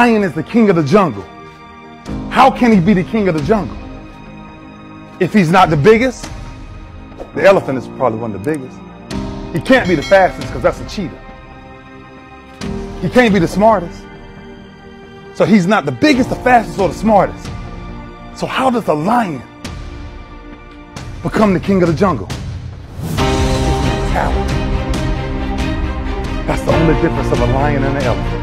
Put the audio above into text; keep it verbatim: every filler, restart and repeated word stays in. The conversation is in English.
Lion is the king of the jungle. How can he be the king of the jungle? If he's not the biggest, the elephant is probably one of the biggest. He can't be the fastest because that's a cheetah. He can't be the smartest. So he's not the biggest, the fastest, or the smartest. So how does a lion become the king of the jungle? It's mentality. That's the only difference of a lion and an elephant.